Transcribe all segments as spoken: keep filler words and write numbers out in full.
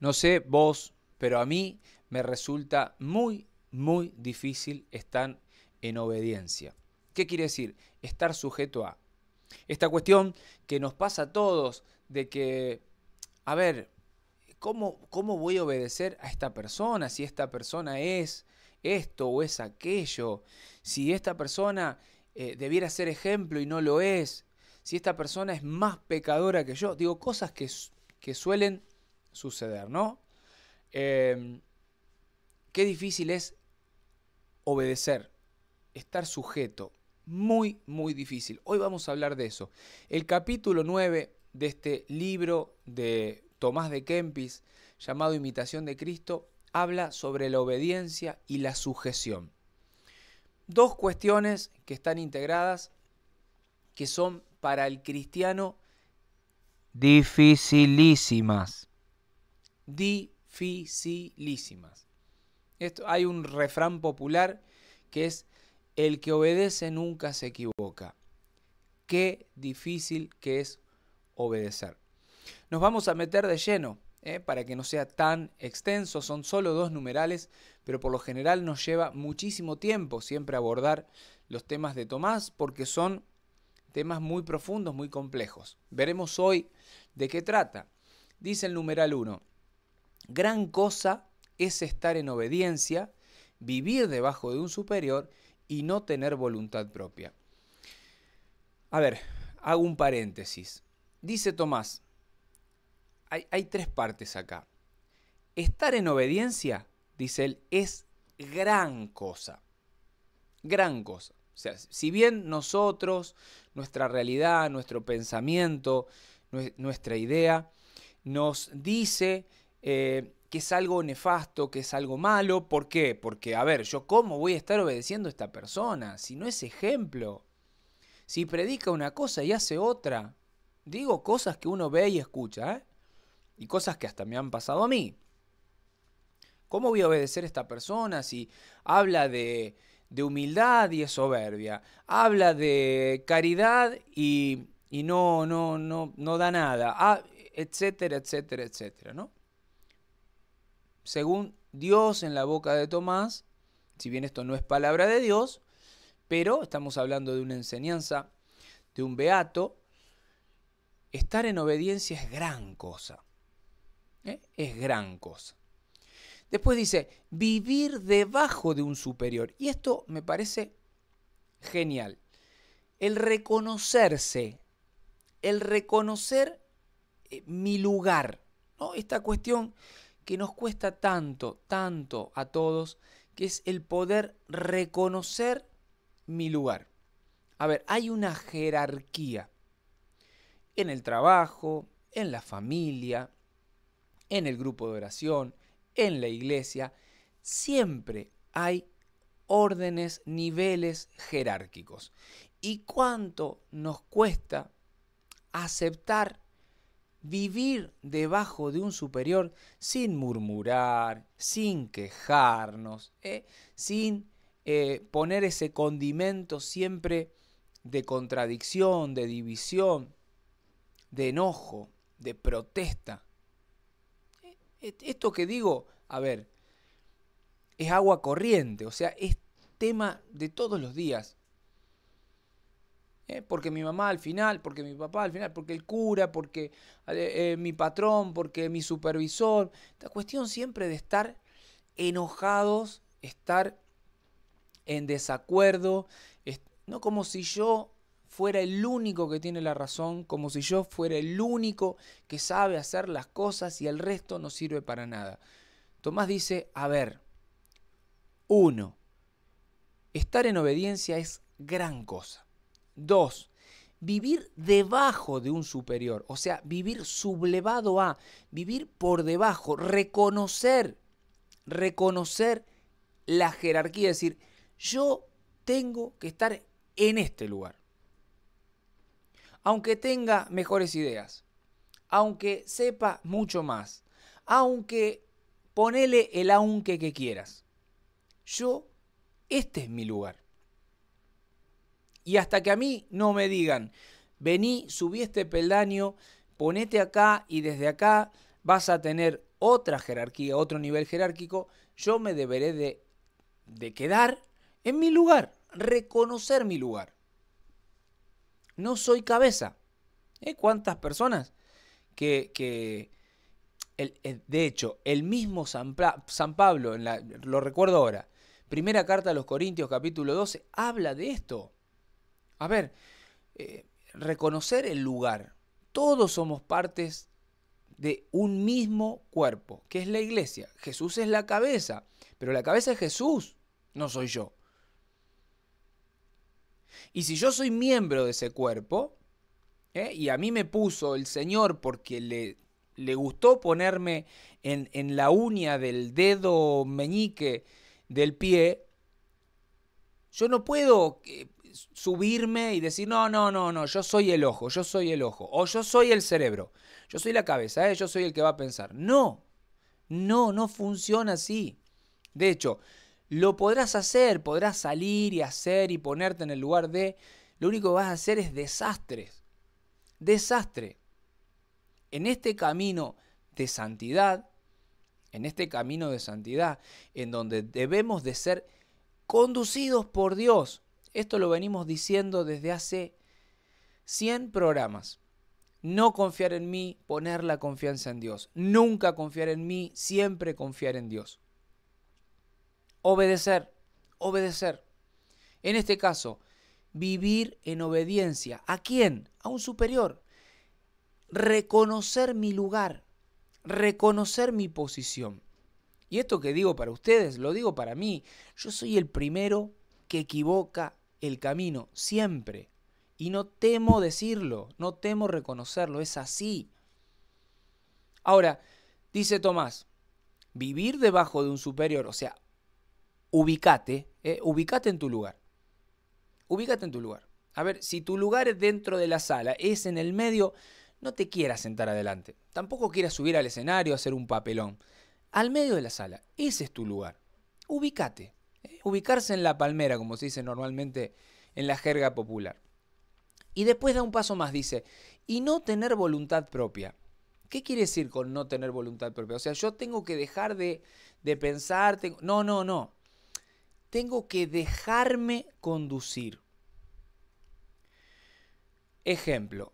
No sé vos, pero a mí me resulta muy, muy difícil estar en obediencia. ¿Qué quiere decir? Estar sujeto a. Esta cuestión que nos pasa a todos de que, a ver, ¿cómo, cómo voy a obedecer a esta persona? Si esta persona es esto o es aquello. Si esta persona eh, debiera ser ejemplo y no lo es. Si esta persona es más pecadora que yo. Digo, cosas que, que suelen suceder, ¿no? Eh, qué difícil es obedecer, estar sujeto. Muy, muy difícil. Hoy vamos a hablar de eso. El capítulo nueve de este libro de Tomás de Kempis, llamado Imitación de Cristo, habla sobre la obediencia y la sujeción. Dos cuestiones que están integradas, que son para el cristiano dificilísimas. Dificilísimas. Esto, hay un refrán popular que es: el que obedece nunca se equivoca. Qué difícil que es obedecer. Nos vamos a meter de lleno, ¿eh? para que no sea tan extenso. Son solo dos numerales, pero por lo general nos lleva muchísimo tiempo siempre abordar los temas de Tomás, porque son temas muy profundos, muy complejos. Veremos hoy de qué trata. Dice el numeral uno, gran cosa es estar en obediencia, vivir debajo de un superior y no tener voluntad propia. A ver, hago un paréntesis. Dice Tomás, hay, hay tres partes acá. Estar en obediencia, dice él, es gran cosa. Gran cosa. O sea, si bien nosotros, nuestra realidad, nuestro pensamiento, nuestra idea, nos dice eh, que es algo nefasto, que es algo malo. ¿Por qué? Porque, a ver, ¿yo cómo voy a estar obedeciendo a esta persona? Si no es ejemplo, si predica una cosa y hace otra. Digo cosas que uno ve y escucha, ¿eh? y cosas que hasta me han pasado a mí. ¿Cómo voy a obedecer a esta persona si habla de, de humildad y es soberbia? Habla de caridad y, y no, no, no, no da nada, ah, etcétera, etcétera, etcétera, ¿no? Según Dios en la boca de Tomás, si bien esto no es palabra de Dios, pero estamos hablando de una enseñanza, de un beato, estar en obediencia es gran cosa. ¿eh? Es gran cosa. Después dice, vivir debajo de un superior. Y esto me parece genial. El reconocerse, el reconocer eh, mi lugar, ¿no? Esta cuestión que nos cuesta tanto, tanto a todos, que es el poder reconocer mi lugar. A ver, hay una jerarquía en el trabajo, en la familia, en el grupo de oración, en la iglesia. Siempre hay órdenes, niveles jerárquicos. ¿Y cuánto nos cuesta aceptar vivir debajo de un superior sin murmurar, sin quejarnos, eh, sin eh, poner ese condimento siempre de contradicción, de división, de enojo, de protesta? Esto que digo, a ver, es agua corriente, o sea, es tema de todos los días. ¿Eh? Porque mi mamá al final, porque mi papá al final, porque el cura, porque eh, eh, mi patrón, porque mi supervisor. Esta cuestión siempre de estar enojados, estar en desacuerdo, es, no como si yo fuera el único que tiene la razón, como si yo fuera el único que sabe hacer las cosas y el resto no sirve para nada. Tomás dice, a ver, uno, estar en obediencia es gran cosa. Dos, vivir debajo de un superior, o sea, vivir sublevado a, vivir por debajo, reconocer, reconocer la jerarquía, es decir, yo tengo que estar en este lugar. Aunque tenga mejores ideas, aunque sepa mucho más, aunque ponele el aunque que quieras, yo, este es mi lugar. Y hasta que a mí no me digan, vení, subí este peldaño, ponete acá y desde acá vas a tener otra jerarquía, otro nivel jerárquico, yo me deberé de, de quedar en mi lugar, reconocer mi lugar. No soy cabeza. ¿Eh? ¿Cuántas personas que... que el, el, de hecho, el mismo San, Pla, San Pablo, en la, lo recuerdo ahora, Primera Carta a los Corintios, capítulo doce, habla de esto. A ver, eh, reconocer el lugar. Todos somos partes de un mismo cuerpo, que es la iglesia. Jesús es la cabeza, pero la cabeza es Jesús, no soy yo. Y si yo soy miembro de ese cuerpo, ¿eh? Y a mí me puso el Señor porque le, le gustó ponerme en, en la uña del dedo meñique del pie, yo no puedo eh, subirme y decir, no, no, no, no, yo soy el ojo, yo soy el ojo, o yo soy el cerebro, yo soy la cabeza, ¿eh? Yo soy el que va a pensar. No, no, no funciona así. De hecho, lo podrás hacer, podrás salir y hacer y ponerte en el lugar de... Lo único que vas a hacer es desastres. Desastre. En este camino de santidad, en este camino de santidad, en donde debemos de ser conducidos por Dios. Esto lo venimos diciendo desde hace cien programas. No confiar en mí, poner la confianza en Dios. Nunca confiar en mí, siempre confiar en Dios. Obedecer, obedecer. En este caso, vivir en obediencia. ¿A quién? A un superior. Reconocer mi lugar, reconocer mi posición. Y esto que digo para ustedes, lo digo para mí. Yo soy el primero que equivoca el camino, siempre. Y no temo decirlo, no temo reconocerlo, es así. Ahora, dice Tomás, vivir debajo de un superior, o sea, ubicate, eh, ubicate en tu lugar, ubicate en tu lugar. A ver, si tu lugar es dentro de la sala, es en el medio, no te quieras sentar adelante, tampoco quieras subir al escenario a hacer un papelón. Al medio de la sala, ese es tu lugar, ubicate, eh, ubicarse en la palmera, como se dice normalmente en la jerga popular. Y después da un paso más, dice, y no tener voluntad propia. ¿Qué quiere decir con no tener voluntad propia? O sea, yo tengo que dejar de, de pensar, tengo... no, no, no. Tengo que dejarme conducir. Ejemplo.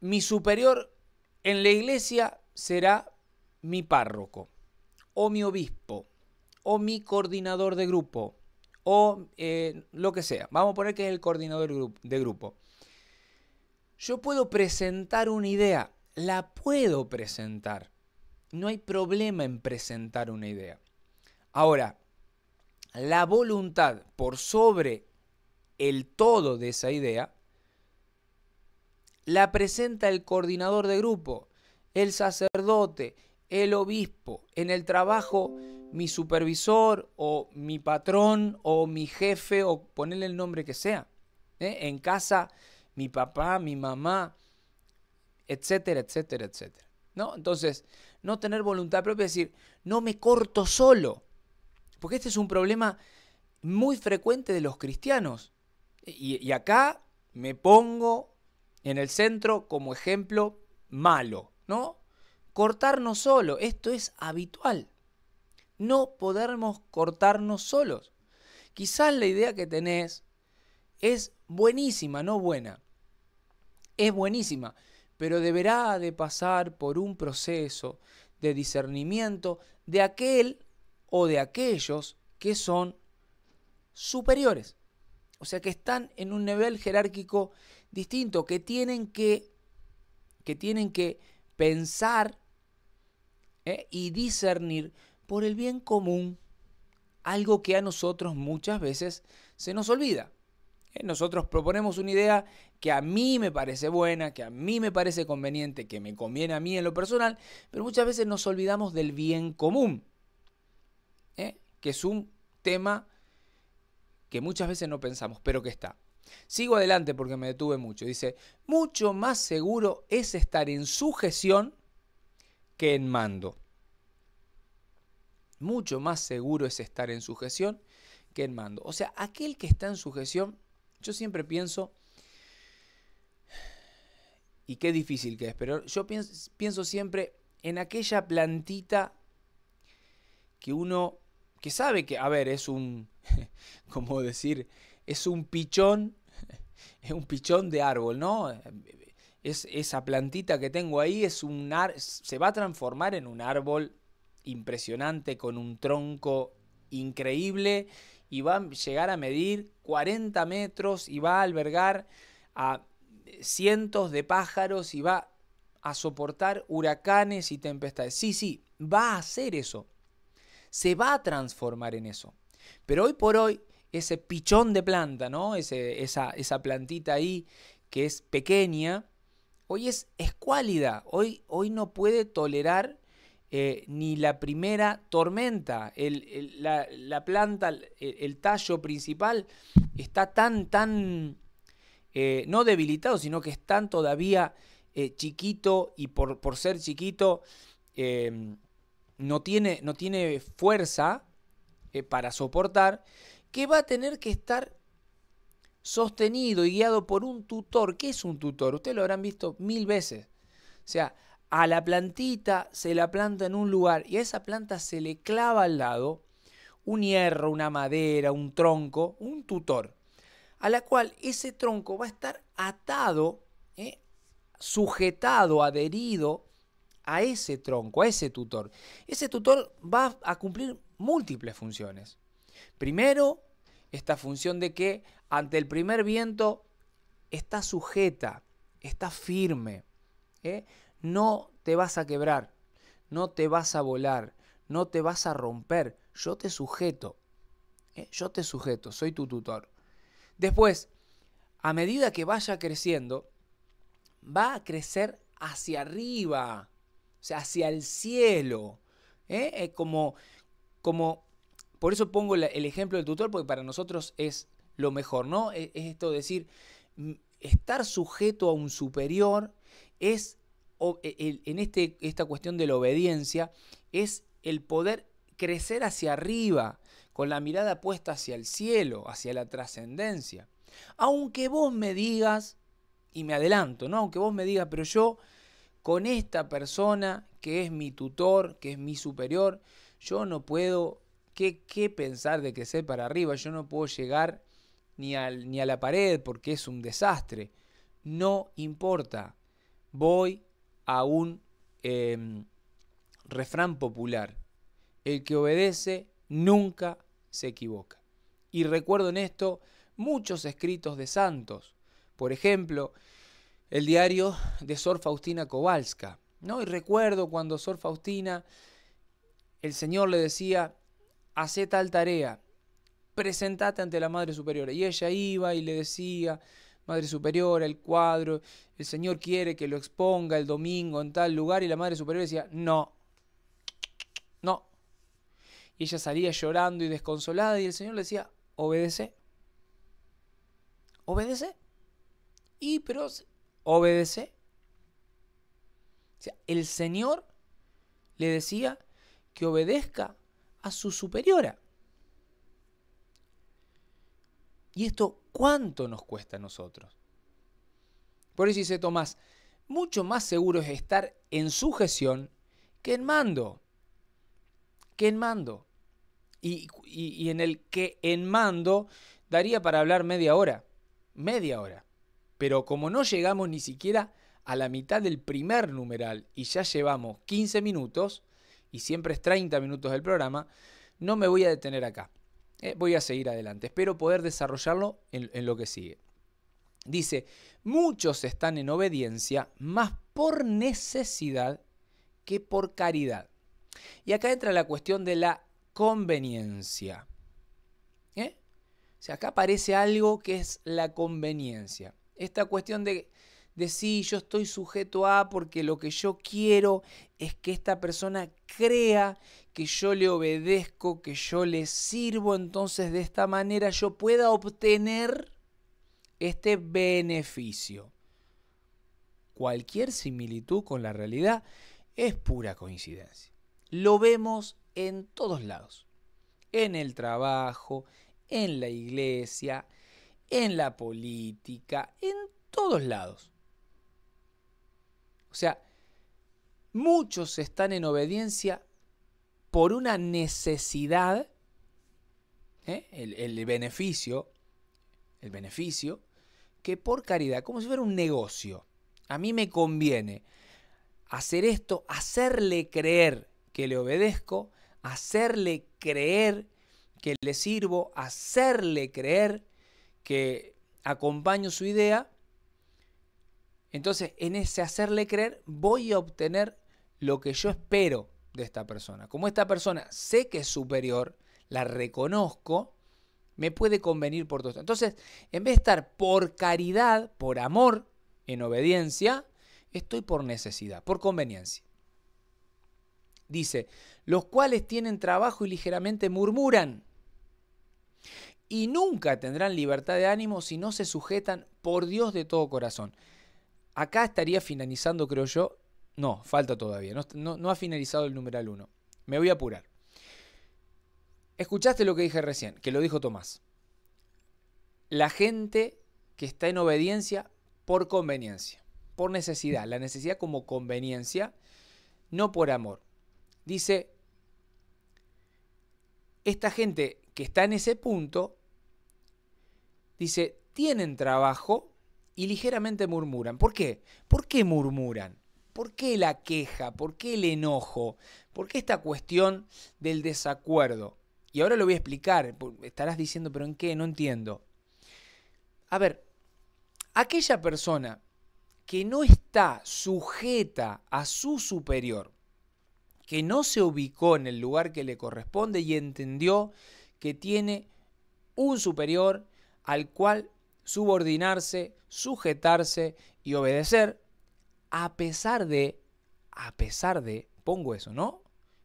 Mi superior en la iglesia será mi párroco, o mi obispo, o mi coordinador de grupo, o eh, lo que sea. Vamos a poner que es el coordinador de grupo. Yo puedo presentar una idea, la puedo presentar. No hay problema en presentar una idea. Ahora, la voluntad por sobre el todo de esa idea la presenta el coordinador de grupo, el sacerdote, el obispo, en el trabajo mi supervisor o mi patrón o mi jefe o ponerle el nombre que sea, ¿eh? En casa mi papá, mi mamá, etcétera, etcétera, etcétera, ¿no? Entonces, no tener voluntad propia es decir, no me corto solo. Porque este es un problema muy frecuente de los cristianos. Y, y acá me pongo en el centro como ejemplo malo, ¿no? Cortarnos solo, esto es habitual. No podemos cortarnos solos. Quizás la idea que tenés es buenísima, no buena. Es buenísima, pero deberá de pasar por un proceso de discernimiento de aquel... o de aquellos que son superiores, o sea que están en un nivel jerárquico distinto, que tienen que, que, tienen que pensar ¿eh? y discernir por el bien común, algo que a nosotros muchas veces se nos olvida. ¿Eh? Nosotros proponemos una idea que a mí me parece buena, que a mí me parece conveniente, que me conviene a mí en lo personal, pero muchas veces nos olvidamos del bien común. ¿Eh? Que es un tema que muchas veces no pensamos, pero que está. Sigo adelante porque me detuve mucho. Dice, mucho más seguro es estar en sujeción que en mando. Mucho más seguro es estar en sujeción que en mando. O sea, aquel que está en sujeción, yo siempre pienso y qué difícil que es, pero yo pienso, pienso siempre en aquella plantita que uno, que sabe que, a ver, es un, como decir, es un pichón, es un pichón de árbol, ¿no? Es, esa plantita que tengo ahí es un ar, se va a transformar en un árbol impresionante con un tronco increíble y va a llegar a medir cuarenta metros y va a albergar a cientos de pájaros y va a soportar huracanes y tempestades. Sí, sí, va a hacer eso. Se va a transformar en eso. Pero hoy por hoy, ese pichón de planta, ¿no? Ese, esa, esa plantita ahí que es pequeña, hoy es escuálida. Hoy, hoy no puede tolerar eh, ni la primera tormenta. El, el, la, la planta, el, el tallo principal está tan, tan... Eh, no debilitado, sino que están todavía eh, chiquito y por, por ser chiquito eh, no, tiene, no tiene fuerza eh, para soportar, que va a tener que estar sostenido y guiado por un tutor. ¿Qué es un tutor? Ustedes lo habrán visto mil veces. O sea, a la plantita se la planta en un lugar y a esa planta se le clava al lado un hierro, una madera, un tronco, un tutor, a la cual ese tronco va a estar atado, ¿eh? sujetado, adherido a ese tronco, a ese tutor. Ese tutor va a cumplir múltiples funciones. Primero, esta función de que ante el primer viento está sujeta, está firme, ¿eh? no te vas a quebrar, no te vas a volar, no te vas a romper, yo te sujeto, ¿eh? yo te sujeto, soy tu tutor. Después, a medida que vaya creciendo, va a crecer hacia arriba, o sea, hacia el cielo. ¿eh? Es como, como, por eso pongo la, el ejemplo del tutor, porque para nosotros es lo mejor, ¿no? Es, es esto decir, estar sujeto a un superior es, en este, esta cuestión de la obediencia, es el poder crecer hacia arriba, con la mirada puesta hacia el cielo, hacia la trascendencia. Aunque vos me digas, y me adelanto, ¿no? Aunque vos me digas, pero yo con esta persona que es mi tutor, que es mi superior, yo no puedo, ¿qué, qué pensar de crecer para arriba? Yo no puedo llegar ni, al, ni a la pared porque es un desastre. No importa, voy a un eh, refrán popular. El que obedece nunca se equivoca. Y recuerdo en esto muchos escritos de santos. Por ejemplo, el diario de Sor Faustina Kowalska, ¿no? Y recuerdo cuando Sor Faustina, el Señor le decía, hacé tal tarea, presentate ante la Madre Superiora. Y ella iba y le decía, Madre Superiora, el cuadro, el Señor quiere que lo exponga el domingo en tal lugar. Y la Madre Superiora decía, no, no. Y ella salía llorando y desconsolada y el Señor le decía, obedece, obedece, y pero obedece. O sea, el Señor le decía que obedezca a su superiora. Y esto, ¿cuánto nos cuesta a nosotros? Por eso dice Tomás, mucho más seguro es estar en sujeción que en mando. Que en mando. Y, y, y en el que en mando daría para hablar media hora, media hora. Pero como no llegamos ni siquiera a la mitad del primer numeral y ya llevamos quince minutos, y siempre es treinta minutos del programa, no me voy a detener acá. Eh, voy a seguir adelante. Espero poder desarrollarlo en, en lo que sigue. Dice, muchos están en obediencia más por necesidad que por caridad. Y acá entra la cuestión de la conveniencia. ¿Eh? O sea, acá aparece algo que es la conveniencia. Esta cuestión de, de sí, yo estoy sujeto a porque lo que yo quiero es que esta persona crea que yo le obedezco, que yo le sirvo, entonces de esta manera yo pueda obtener este beneficio. Cualquier similitud con la realidad es pura coincidencia. Lo vemos en todos lados, en el trabajo, en la iglesia, en la política, en todos lados. sea, muchos están en obediencia por una necesidad, ¿eh? el, el beneficio, el beneficio, que por caridad, como si fuera un negocio. A mí me conviene hacer esto, hacerle creer que le obedezco, hacerle creer que le sirvo, hacerle creer que acompaño su idea. Entonces, en ese hacerle creer voy a obtener lo que yo espero de esta persona. Como esta persona sé que es superior, la reconozco, me puede convenir por todo esto. Entonces, en vez de estar por caridad, por amor, en obediencia, estoy por necesidad, por conveniencia. Dice, los cuales tienen trabajo y ligeramente murmuran, y nunca tendrán libertad de ánimo si no se sujetan por Dios de todo corazón. Acá estaría finalizando, creo yo. No, falta todavía. No, no, no ha finalizado el numeral uno. Me voy a apurar. Escuchaste lo que dije recién, que lo dijo Tomás. La gente que está en obediencia por conveniencia, por necesidad. La necesidad como conveniencia, no por amor. Dice, esta gente que está en ese punto, dice, tienen trabajo y ligeramente murmuran. ¿Por qué? ¿Por qué murmuran? ¿Por qué la queja? ¿Por qué el enojo? ¿Por qué esta cuestión del desacuerdo? Y ahora lo voy a explicar. Estarás diciendo, ¿pero en qué? No entiendo. A ver, aquella persona que no está sujeta a su superior, que no se ubicó en el lugar que le corresponde y entendió que tiene un superior al cual subordinarse, sujetarse y obedecer, a pesar de, a pesar de, pongo eso, ¿no?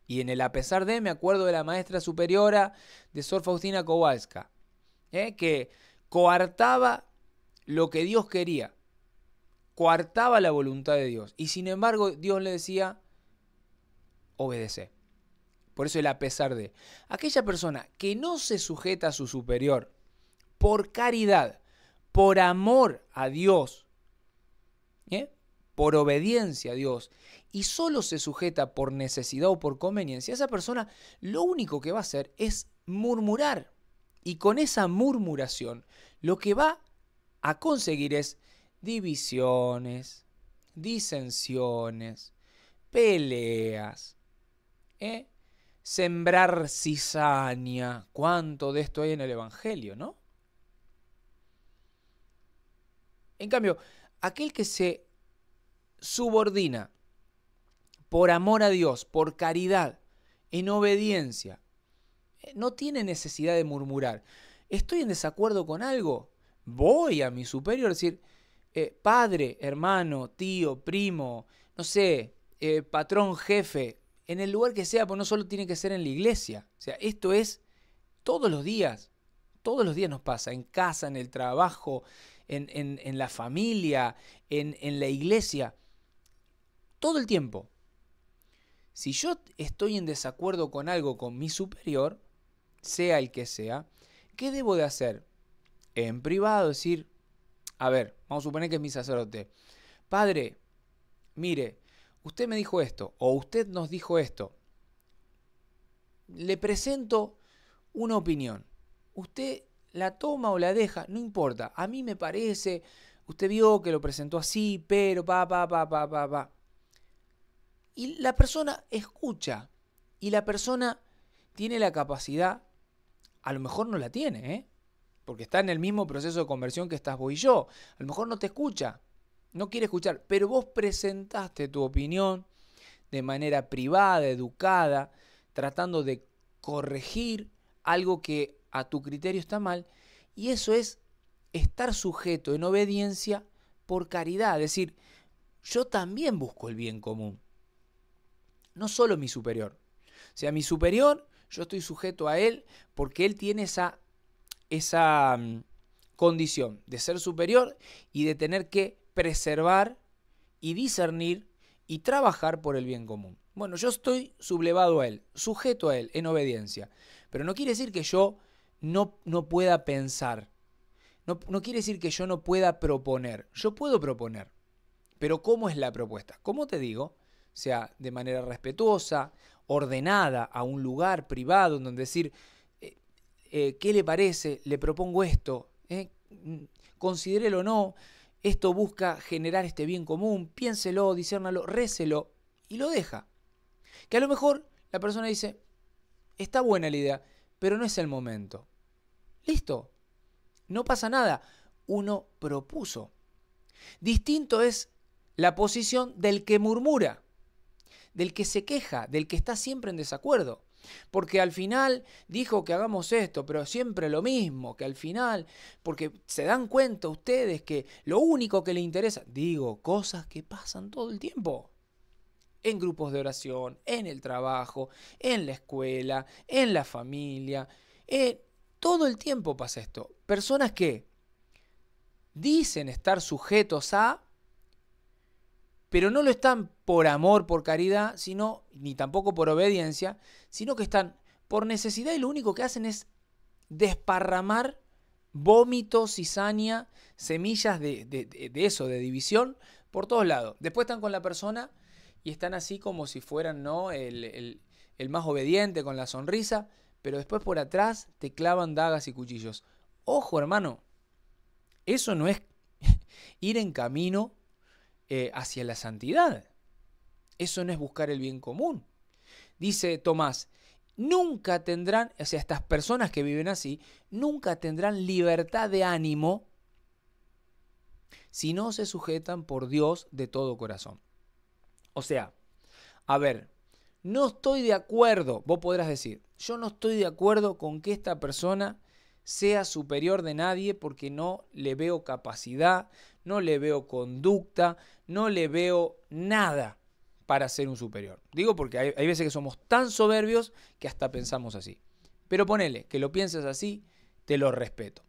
Y en el a pesar de me acuerdo de la maestra superiora de Sor Faustina Kowalska, ¿eh? que coartaba lo que Dios quería, coartaba la voluntad de Dios, y sin embargo Dios le decía, obedece. Por eso el a pesar de. Aquella persona que no se sujeta a su superior por caridad, por amor a Dios, ¿eh? por obediencia a Dios, y solo se sujeta por necesidad o por conveniencia, esa persona lo único que va a hacer es murmurar. Y con esa murmuración lo que va a conseguir es divisiones, disensiones, peleas, ¿eh? sembrar cizaña. ¿Cuánto de esto hay en el Evangelio, no? En cambio, aquel que se subordina por amor a Dios, por caridad, en obediencia, no tiene necesidad de murmurar. ¿Estoy en desacuerdo con algo? Voy a mi superior, es decir, eh, padre, hermano, tío, primo, no sé, eh, patrón, jefe, en el lugar que sea, pues no solo tiene que ser en la iglesia. O sea, esto es todos los días. Todos los días nos pasa. En casa, en el trabajo, en, en, en la familia, en, en la iglesia. Todo el tiempo. Si yo estoy en desacuerdo con algo, con mi superior, sea el que sea, ¿qué debo de hacer? En privado decir, a ver, vamos a suponer que es mi sacerdote. Padre, mire, usted me dijo esto, o usted nos dijo esto. Le presento una opinión. Usted la toma o la deja, no importa. A mí me parece, usted vio que lo presentó así, pero pa, pa, pa, pa, pa, pa. Y la persona escucha. Y la persona tiene la capacidad, a lo mejor no la tiene, ¿eh? porque está en el mismo proceso de conversión que estás vos y yo. A lo mejor no te escucha. No quiere escuchar, pero vos presentaste tu opinión de manera privada, educada, tratando de corregir algo que a tu criterio está mal, y eso es estar sujeto en obediencia por caridad. Es decir, yo también busco el bien común, no solo mi superior. O sea, mi superior, yo estoy sujeto a él porque él tiene esa, esa condición de ser superior y de tener que preservar y discernir y trabajar por el bien común. Bueno, yo estoy sublevado a él, sujeto a él, en obediencia. Pero no quiere decir que yo no, no pueda pensar. No, no quiere decir que yo no pueda proponer. Yo puedo proponer, Pero ¿cómo es la propuesta? Como te digo, sea de manera respetuosa, ordenada, a un lugar privado en donde decir, eh, eh, ¿qué le parece? Le propongo esto, eh, considérelo o no, esto busca generar este bien común, piénselo, disciérnalo, récelo, y lo deja. Que a lo mejor la persona dice, está buena la idea, pero no es el momento. Listo, no pasa nada, uno propuso. Distinto es la posición del que murmura, del que se queja, del que está siempre en desacuerdo. Porque al final dijo que hagamos esto, pero siempre lo mismo, que al final, porque se dan cuenta ustedes que lo único que le interesa, digo, cosas que pasan todo el tiempo. En grupos de oración, en el trabajo, en la escuela, en la familia, eh, todo el tiempo pasa esto. Personas que dicen estar sujetos a, pero no lo están por amor, por caridad, sino, ni tampoco por obediencia, sino que están por necesidad y lo único que hacen es desparramar vómito, cizaña, semillas de, de, de eso, de división, por todos lados. Después están con la persona y están así como si fueran, ¿no?, el, el, el más obediente, con la sonrisa, pero después por atrás te clavan dagas y cuchillos. Ojo, hermano, eso no es ir en camino eh, hacia la santidad. Eso no es buscar el bien común. Dice Tomás, nunca tendrán, o sea, estas personas que viven así, nunca tendrán libertad de ánimo si no se sujetan por Dios de todo corazón. O sea, a ver, no estoy de acuerdo, vos podrás decir, yo no estoy de acuerdo con que esta persona sea superior de nadie porque no le veo capacidad, no le veo conducta, no le veo nada para ser un superior. Digo porque hay, hay veces que somos tan soberbios que hasta pensamos así. Pero ponele, que lo pienses así, te lo respeto.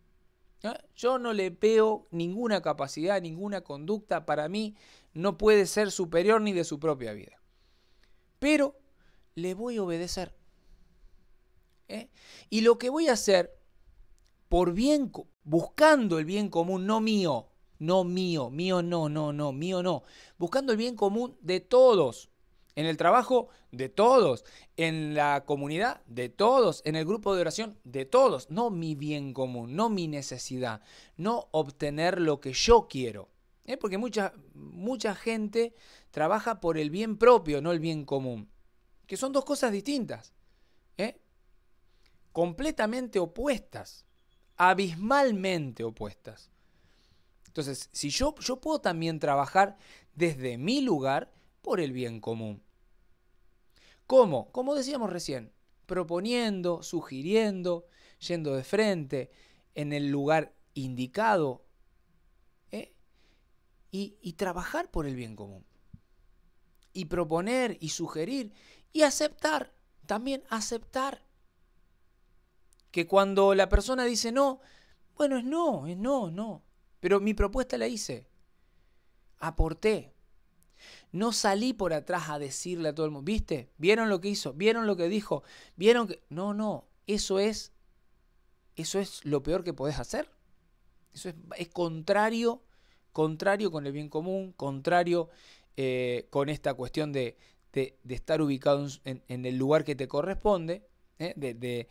¿Eh? Yo no le veo ninguna capacidad, ninguna conducta, para mí no puede ser superior ni de su propia vida. Pero le voy a obedecer. ¿Eh? Y lo que voy a hacer, por bien, buscando el bien común, no mío, no mío, mío no, no, no, mío no. Buscando el bien común de todos. En el trabajo, de todos. En la comunidad, de todos. En el grupo de oración, de todos. No mi bien común, no mi necesidad. No obtener lo que yo quiero. ¿Eh? Porque mucha, mucha gente trabaja por el bien propio, no el bien común. Que son dos cosas distintas. ¿Eh? Completamente opuestas. Abismalmente opuestas. Entonces, si yo, yo puedo también trabajar desde mi lugar por el bien común. ¿Cómo? Como decíamos recién, proponiendo, sugiriendo, yendo de frente, en el lugar indicado, ¿eh? y, y trabajar por el bien común. Y proponer y sugerir y aceptar, también aceptar. Que cuando la persona dice no, bueno, es no, es no, no. Pero mi propuesta la hice. Aporté. No salí por atrás a decirle a todo el mundo, ¿viste? ¿Vieron lo que hizo? ¿Vieron lo que dijo? ¿Vieron que...? No, no, eso es, eso es lo peor que podés hacer. Eso es, es contrario, contrario con el bien común, contrario eh, con esta cuestión de, de, de estar ubicado en, en el lugar que te corresponde, ¿eh? de... de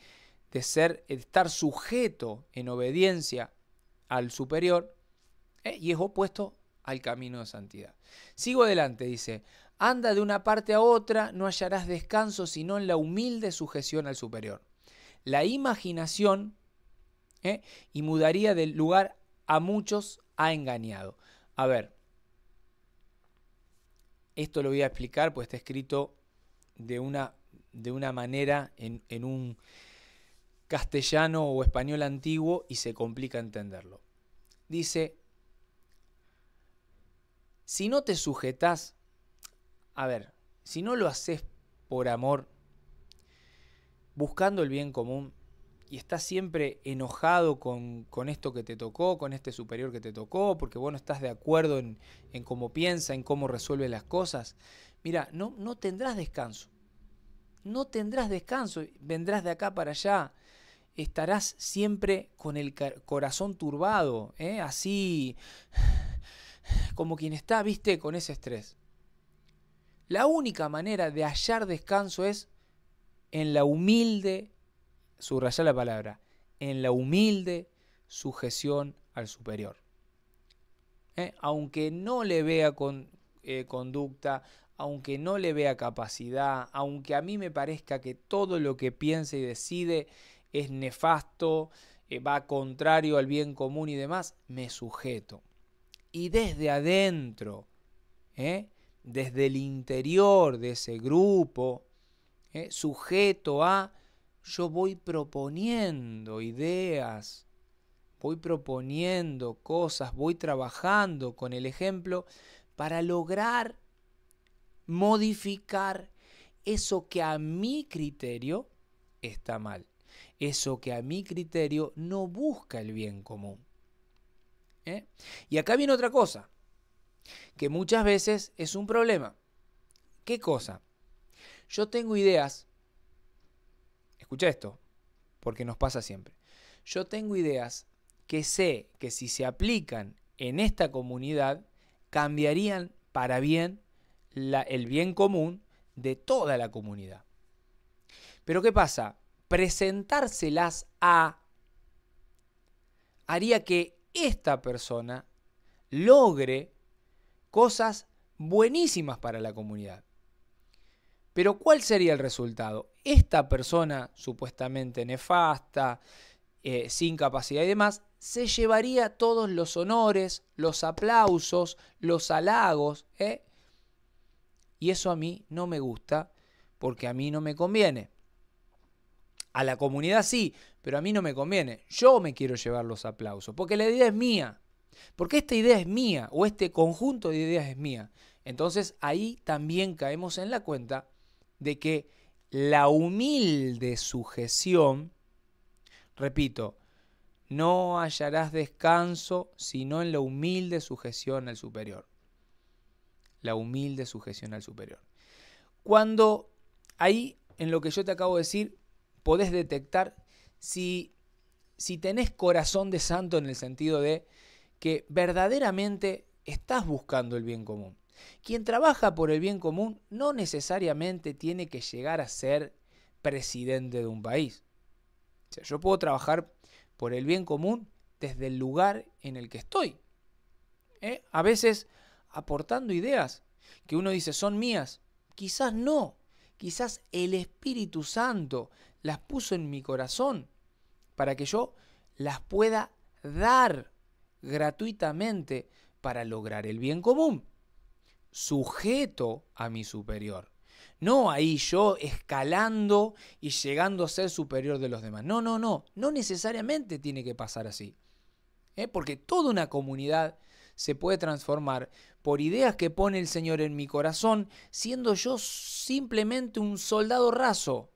de ser, de estar sujeto en obediencia al superior, ¿eh? y es opuesto al camino de santidad. Sigo adelante, dice, anda de una parte a otra, no hallarás descanso sino en la humilde sujeción al superior. La imaginación, ¿eh? y mudaría del lugar a muchos ha engañado. A ver, esto lo voy a explicar, pues está escrito de una, de una manera en, en un... castellano o español antiguo y se complica entenderlo. Dice, si no te sujetás, a ver, si no lo haces por amor, buscando el bien común y estás siempre enojado con, con esto que te tocó, con este superior que te tocó, porque vos no estás de acuerdo en, en cómo piensa, en cómo resuelve las cosas, mira, no, no tendrás descanso, no tendrás descanso, vendrás de acá para allá, estarás siempre con el corazón turbado, ¿eh? así como quien está, viste, con ese estrés. La única manera de hallar descanso es en la humilde, subrayá la palabra, en la humilde sujeción al superior. ¿Eh? Aunque no le vea con, eh, conducta, aunque no le vea capacidad, aunque a mí me parezca que todo lo que piensa y decide es nefasto, eh, va contrario al bien común y demás, me sujeto. Y desde adentro, ¿eh? desde el interior de ese grupo, ¿eh? sujeto a, yo voy proponiendo ideas, voy proponiendo cosas, voy trabajando con el ejemplo para lograr modificar eso que a mi criterio está mal, eso que a mi criterio no busca el bien común. ¿Eh? Y acá viene otra cosa, que muchas veces es un problema. ¿Qué cosa? Yo tengo ideas, escucha esto, porque nos pasa siempre, yo tengo ideas que sé que si se aplican en esta comunidad, cambiarían para bien la, el bien común de toda la comunidad. Pero ¿qué pasa? Presentárselas a haría que esta persona logre cosas buenísimas para la comunidad. Pero ¿cuál sería el resultado? Esta persona supuestamente nefasta, eh, sin capacidad y demás, se llevaría todos los honores, los aplausos, los halagos. ¿eh? Y eso a mí no me gusta porque a mí no me conviene. A la comunidad sí, pero a mí no me conviene. Yo me quiero llevar los aplausos, porque la idea es mía, porque esta idea es mía, o este conjunto de ideas es mía. Entonces ahí también caemos en la cuenta de que la humilde sujeción, repito, no hallarás descanso sino en la humilde sujeción al superior. La humilde sujeción al superior. Cuando ahí, en lo que yo te acabo de decir, podés detectar si, si tenés corazón de santo en el sentido de que verdaderamente estás buscando el bien común. Quien trabaja por el bien común no necesariamente tiene que llegar a ser presidente de un país. O sea, yo puedo trabajar por el bien común desde el lugar en el que estoy. ¿Eh? A veces aportando ideas que uno dice son mías, quizás no. Quizás el Espíritu Santo las puso en mi corazón para que yo las pueda dar gratuitamente para lograr el bien común, sujeto a mi superior. No ahí yo escalando y llegando a ser superior de los demás. No, no, no. No necesariamente tiene que pasar así. ¿Eh? Porque toda una comunidad se puede transformar por ideas que pone el Señor en mi corazón, siendo yo simplemente un soldado raso,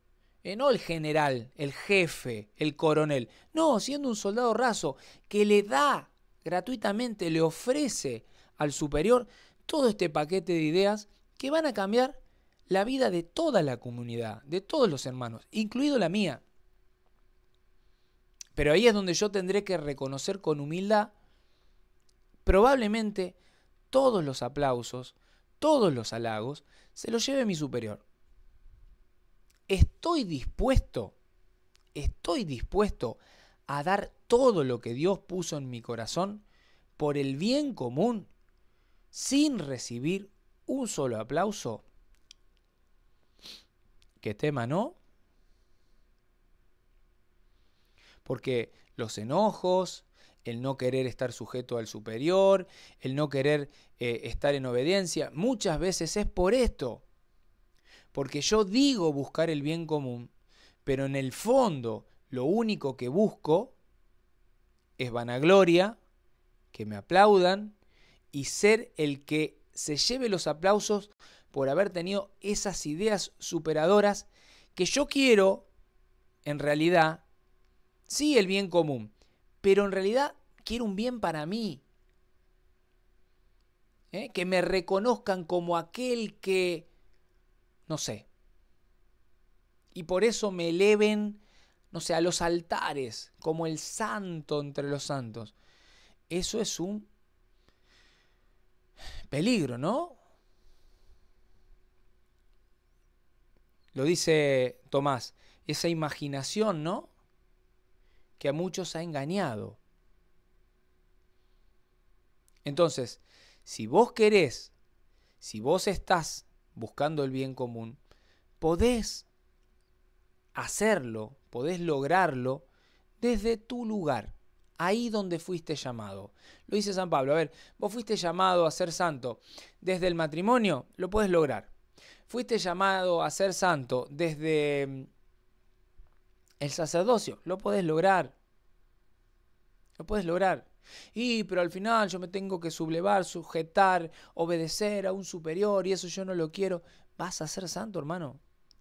eh, no el general, el jefe, el coronel, no, siendo un soldado raso que le da gratuitamente, le ofrece al superior todo este paquete de ideas que van a cambiar la vida de toda la comunidad, de todos los hermanos, incluido la mía. Pero ahí es donde yo tendré que reconocer con humildad probablemente todos los aplausos, todos los halagos, se los lleve mi superior. Estoy dispuesto, estoy dispuesto a dar todo lo que Dios puso en mi corazón por el bien común, sin recibir un solo aplauso. ¿Qué tema, no? Porque los enojos, el no querer estar sujeto al superior, el no querer eh, estar en obediencia, muchas veces es por esto. Porque yo digo buscar el bien común, pero en el fondo lo único que busco es vanagloria, que me aplaudan y ser el que se lleve los aplausos por haber tenido esas ideas superadoras que yo quiero, en realidad, sí el bien común, pero en realidad quiero un bien para mí. ¿Eh? Que me reconozcan como aquel que, no sé, y por eso me eleven, no sé, a los altares, como el santo entre los santos. Eso es un, Peligro, ¿no? Lo dice Tomás, esa imaginación, ¿no?, que a muchos ha engañado. Entonces, si vos querés, si vos estás buscando el bien común, podés hacerlo, podés lograrlo desde tu lugar, ahí donde fuiste llamado. Lo dice San Pablo, a ver, vos fuiste llamado a ser santo desde el matrimonio, lo podés lograr. Fuiste llamado a ser santo desde el sacerdocio, lo podés lograr. Lo podés lograr. Y, pero al final yo me tengo que sublevar, sujetar, obedecer a un superior y eso yo no lo quiero. Vas a ser santo, hermano.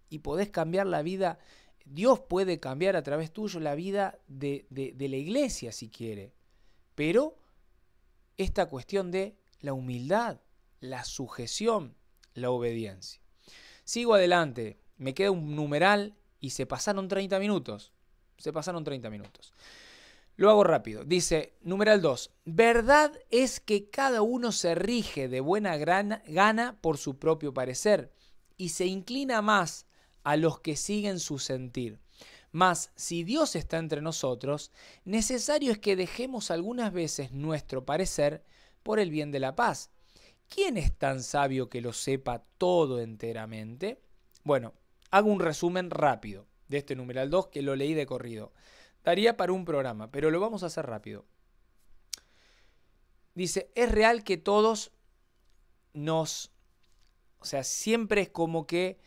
Y podés cambiar la vida. Dios puede cambiar a través tuyo la vida de, de, de la iglesia si quiere. Pero esta cuestión de la humildad, la sujeción, la obediencia. Sigo adelante. Me queda un numeral y se pasaron treinta minutos. Se pasaron treinta minutos. Lo hago rápido. Dice, numeral dos. Verdad es que cada uno se rige de buena gana por su propio parecer y se inclina más a los que siguen su sentir. Mas si Dios está entre nosotros, necesario es que dejemos algunas veces nuestro parecer por el bien de la paz. ¿Quién es tan sabio que lo sepa todo enteramente? Bueno, hago un resumen rápido de este numeral dos que lo leí de corrido. Daría para un programa, pero lo vamos a hacer rápido. Dice, es real que todos nos... O sea, siempre es como que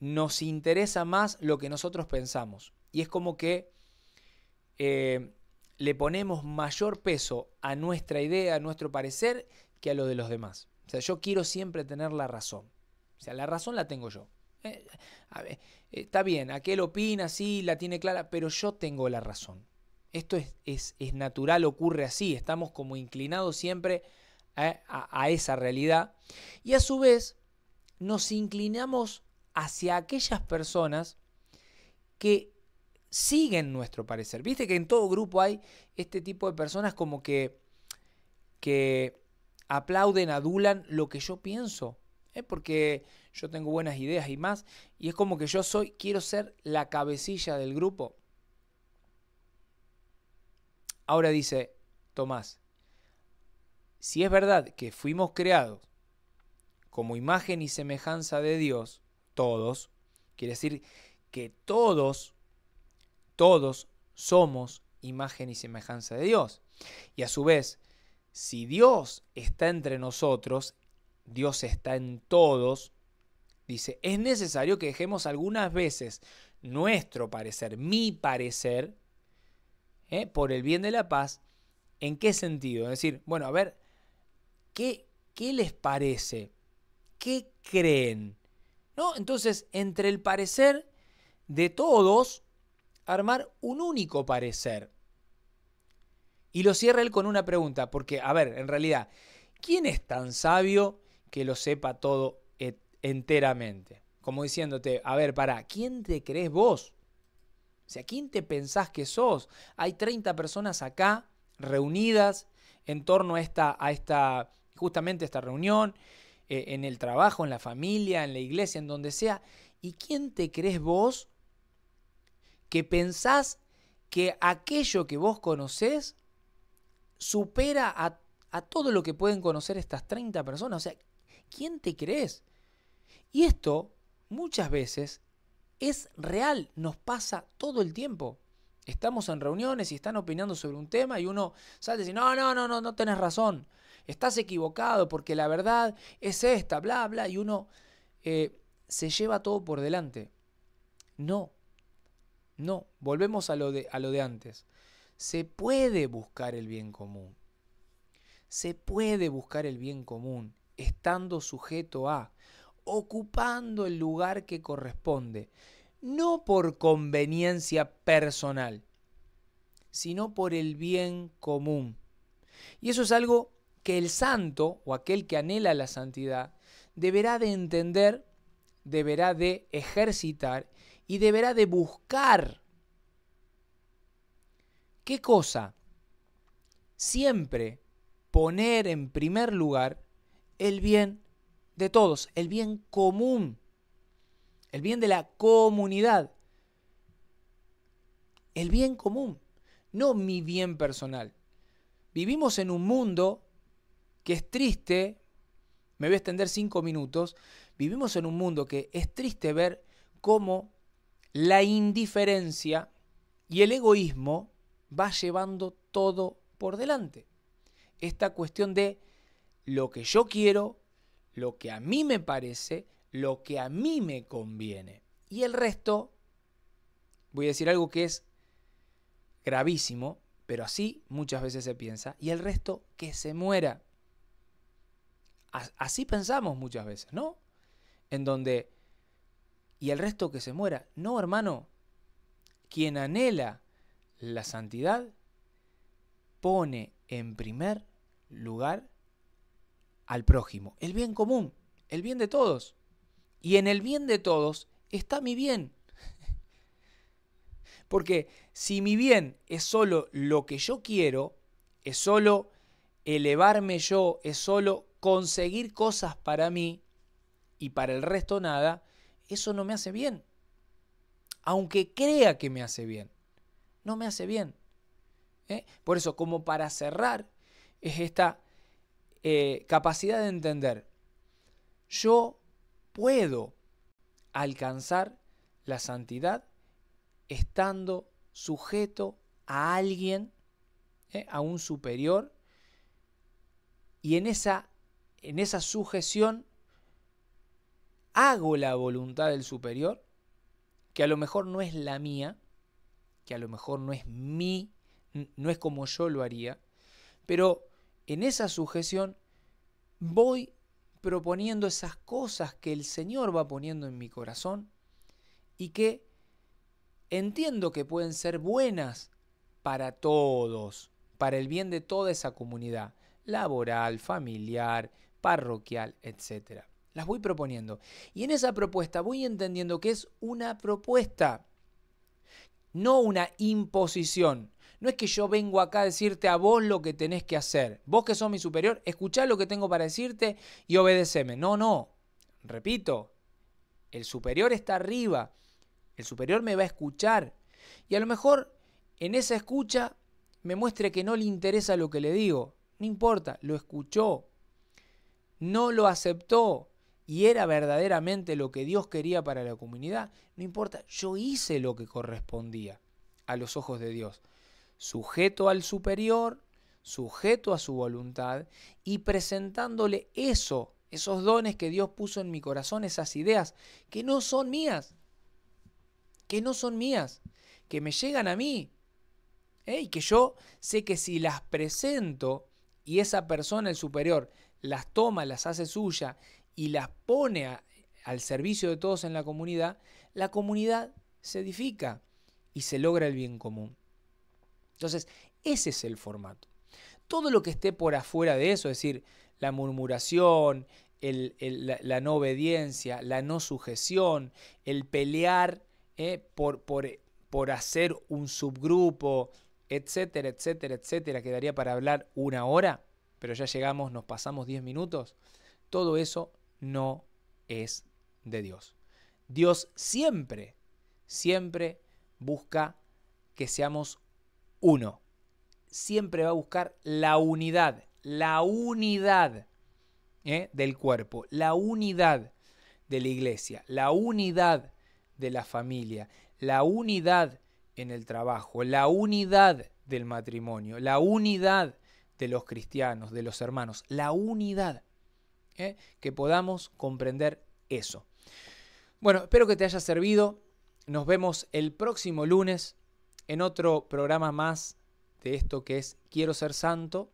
nos interesa más lo que nosotros pensamos. Y es como que eh, le ponemos mayor peso a nuestra idea, a nuestro parecer, que a lo de los demás. O sea, yo quiero siempre tener la razón. O sea, la razón la tengo yo. Eh, a ver, eh, está bien, aquel opina, sí, la tiene clara, pero yo tengo la razón. Esto es, es, es natural, ocurre así. Estamos como inclinados siempre a, a, a esa realidad. Y a su vez, nos inclinamos hacia aquellas personas que siguen nuestro parecer. Viste que en todo grupo hay este tipo de personas como que, que aplauden, adulan lo que yo pienso, ¿eh? Porque yo tengo buenas ideas y más, y es como que yo soy, quiero ser la cabecilla del grupo. Ahora dice Tomás, si es verdad que fuimos creados como imagen y semejanza de Dios, todos, quiere decir que todos, todos somos imagen y semejanza de Dios. Y a su vez, si Dios está entre nosotros, Dios está en todos, dice, es necesario que dejemos algunas veces nuestro parecer, mi parecer, ¿eh?, por el bien de la paz. ¿En qué sentido? Es decir, bueno, a ver, ¿qué, qué les parece? ¿Qué creen? ¿No? Entonces, entre el parecer de todos, armar un único parecer. Y lo cierra él con una pregunta, porque, a ver, en realidad, ¿quién es tan sabio que lo sepa todo enteramente? Como diciéndote, a ver, pará, ¿quién te crees vos? O sea, ¿quién te pensás que sos? Hay treinta personas acá, reunidas, en torno a esta, a esta justamente esta reunión, eh, en el trabajo, en la familia, en la iglesia, en donde sea. ¿Y quién te crees vos que pensás que aquello que vos conocés supera a, a todo lo que pueden conocer estas treinta personas? O sea, ¿quién te crees? Y esto muchas veces es real, nos pasa todo el tiempo. Estamos en reuniones y están opinando sobre un tema y uno sale y dice, no, no, no, no, no tenés razón, estás equivocado porque la verdad es esta, bla, bla, y uno eh, se lleva todo por delante. No, no, volvemos a lo de, a lo de antes. Se puede buscar el bien común. Se puede buscar el bien común estando sujeto a, ocupando el lugar que corresponde, no por conveniencia personal, sino por el bien común. Y eso es algo que el santo o aquel que anhela la santidad deberá de entender, deberá de ejercitar y deberá de buscar. ¿Qué cosa? Siempre poner en primer lugar el bien de todos, el bien común, el bien de la comunidad, el bien común, no mi bien personal. Vivimos en un mundo que es triste, me voy a extender cinco minutos, vivimos en un mundo que es triste ver cómo la indiferencia y el egoísmo va llevando todo por delante. Esta cuestión de lo que yo quiero, lo que a mí me parece, lo que a mí me conviene. Y el resto, voy a decir algo que es gravísimo, pero así muchas veces se piensa, y el resto que se muera. Así pensamos muchas veces, ¿no? En donde, y el resto que se muera. No, hermano, quien anhela la santidad pone en primer lugar al prójimo, el bien común, el bien de todos. Y en el bien de todos está mi bien. Porque si mi bien es solo lo que yo quiero, es solo elevarme yo, es solo conseguir cosas para mí y para el resto nada, eso no me hace bien. Aunque crea que me hace bien, no me hace bien. ¿Eh? Por eso, como para cerrar, es esta eh, capacidad de entender. Yo puedo alcanzar la santidad estando sujeto a alguien, ¿eh? a un superior, y en esa, en esa sujeción hago la voluntad del superior, que a lo mejor no es la mía, que a lo mejor no es mi, no es como yo lo haría, pero en esa sujeción voy proponiendo esas cosas que el Señor va poniendo en mi corazón y que entiendo que pueden ser buenas para todos, para el bien de toda esa comunidad, laboral, familiar, parroquial, etcétera. Las voy proponiendo. Y en esa propuesta voy entendiendo que es una propuesta, no una imposición. No es que yo vengo acá a decirte a vos lo que tenés que hacer. Vos que sos mi superior, escuchá lo que tengo para decirte y obedeceme. No, no. Repito, el superior está arriba. El superior me va a escuchar. Y a lo mejor en esa escucha me muestre que no le interesa lo que le digo. No importa, lo escuchó. No lo aceptó. Y era verdaderamente lo que Dios quería para la comunidad. No importa, yo hice lo que correspondía a los ojos de Dios. Sujeto al superior, sujeto a su voluntad y presentándole eso, esos dones que Dios puso en mi corazón, esas ideas que no son mías, que no son mías, que me llegan a mí, ¿eh? y que yo sé que si las presento y esa persona, el superior, las toma, las hace suya y las pone a, al servicio de todos en la comunidad, la comunidad se edifica y se logra el bien común. Entonces, ese es el formato. Todo lo que esté por afuera de eso, es decir, la murmuración, el, el, la, la no obediencia, la no sujeción, el pelear eh, por, por, por hacer un subgrupo, etcétera, etcétera, etcétera, quedaría para hablar una hora, pero ya llegamos, nos pasamos diez minutos. Todo eso no es de Dios. Dios siempre, siempre busca que seamos unidos. Uno, siempre va a buscar la unidad, la unidad ¿eh? del cuerpo, la unidad de la iglesia, la unidad de la familia, la unidad en el trabajo, la unidad del matrimonio, la unidad de los cristianos, de los hermanos, la unidad, ¿eh? que podamos comprender eso. Bueno, espero que te haya servido. Nos vemos el próximo lunes en otro programa más de esto que es Quiero Ser Santo.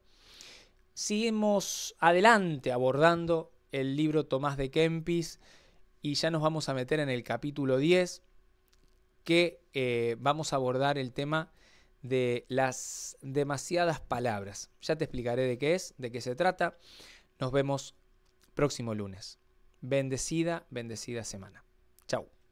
Seguimos adelante abordando el libro Tomás de Kempis y ya nos vamos a meter en el capítulo diez, que eh, vamos a abordar el tema de las demasiadas palabras. Ya te explicaré de qué es, de qué se trata. Nos vemos próximo lunes. Bendecida, bendecida semana. Chau.